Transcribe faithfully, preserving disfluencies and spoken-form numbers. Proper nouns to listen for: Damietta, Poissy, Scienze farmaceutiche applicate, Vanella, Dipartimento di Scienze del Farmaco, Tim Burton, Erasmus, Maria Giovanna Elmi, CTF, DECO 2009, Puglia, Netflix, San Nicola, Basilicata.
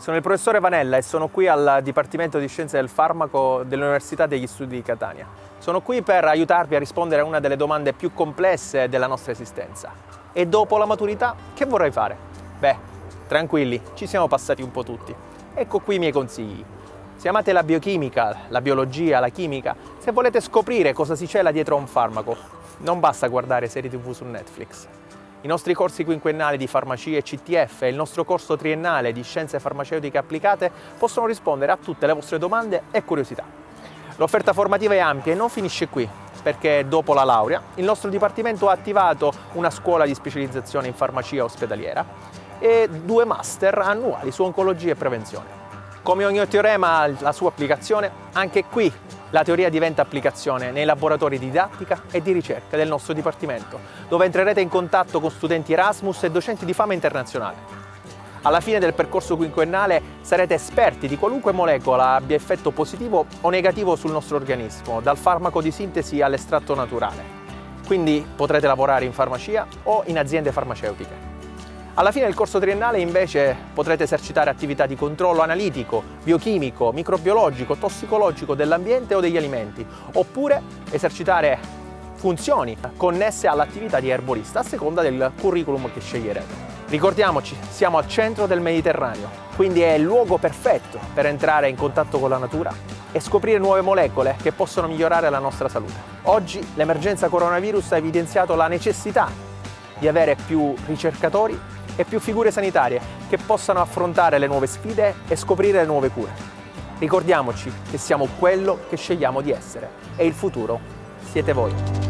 Sono il professore Vanella e sono qui al Dipartimento di Scienze del Farmaco dell'Università degli Studi di Catania. Sono qui per aiutarvi a rispondere a una delle domande più complesse della nostra esistenza. E dopo la maturità, che vorrai fare? Beh, tranquilli, ci siamo passati un po' tutti. Ecco qui i miei consigli. Se amate la biochimica, la biologia, la chimica, se volete scoprire cosa si cela dietro a un farmaco, non basta guardare serie tv su Netflix. I nostri corsi quinquennali di farmacia e C T F e il nostro corso triennale di scienze farmaceutiche applicate possono rispondere a tutte le vostre domande e curiosità. L'offerta formativa è ampia e non finisce qui, perché dopo la laurea il nostro dipartimento ha attivato una scuola di specializzazione in farmacia ospedaliera e due master annuali su oncologia e prevenzione. Come ogni teorema ha la sua applicazione, anche qui la teoria diventa applicazione nei laboratori di didattica e di ricerca del nostro dipartimento, dove entrerete in contatto con studenti Erasmus e docenti di fama internazionale. Alla fine del percorso quinquennale sarete esperti di qualunque molecola abbia effetto positivo o negativo sul nostro organismo, dal farmaco di sintesi all'estratto naturale. Quindi potrete lavorare in farmacia o in aziende farmaceutiche. Alla fine del corso triennale invece potrete esercitare attività di controllo analitico, biochimico, microbiologico, tossicologico dell'ambiente o degli alimenti, oppure esercitare funzioni connesse all'attività di erborista a seconda del curriculum che sceglierete. Ricordiamoci, siamo al centro del Mediterraneo, quindi è il luogo perfetto per entrare in contatto con la natura e scoprire nuove molecole che possono migliorare la nostra salute. Oggi l'emergenza coronavirus ha evidenziato la necessità di avere più ricercatori e più figure sanitarie che possano affrontare le nuove sfide e scoprire le nuove cure. Ricordiamoci che siamo quello che scegliamo di essere e il futuro siete voi.